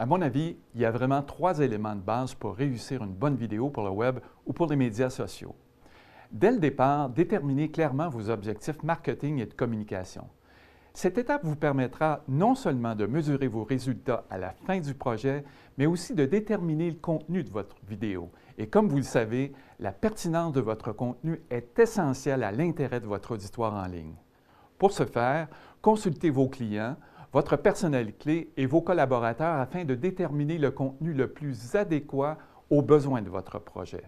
À mon avis, il y a vraiment trois éléments de base pour réussir une bonne vidéo pour le web ou pour les médias sociaux. Dès le départ, déterminez clairement vos objectifs marketing et de communication. Cette étape vous permettra non seulement de mesurer vos résultats à la fin du projet, mais aussi de déterminer le contenu de votre vidéo. Et comme vous le savez, la pertinence de votre contenu est essentielle à l'intérêt de votre auditoire en ligne. Pour ce faire, consultez vos clients, votre personnel clé et vos collaborateurs afin de déterminer le contenu le plus adéquat aux besoins de votre projet.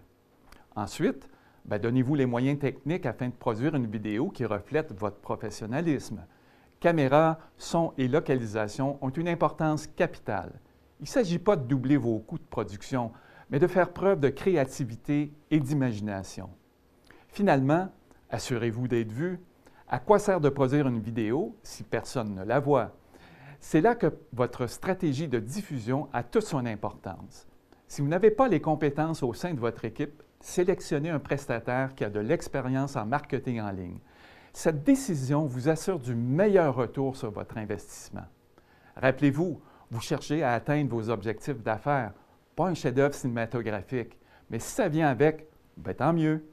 Ensuite, donnez-vous les moyens techniques afin de produire une vidéo qui reflète votre professionnalisme. Caméra, son et localisation ont une importance capitale. Il ne s'agit pas de doubler vos coûts de production, mais de faire preuve de créativité et d'imagination. Finalement, assurez-vous d'être vu. À quoi sert de produire une vidéo si personne ne la voit? C'est là que votre stratégie de diffusion a toute son importance. Si vous n'avez pas les compétences au sein de votre équipe, sélectionnez un prestataire qui a de l'expérience en marketing en ligne. Cette décision vous assure du meilleur retour sur votre investissement. Rappelez-vous, vous cherchez à atteindre vos objectifs d'affaires, pas un chef-d'œuvre cinématographique, mais si ça vient avec, tant mieux.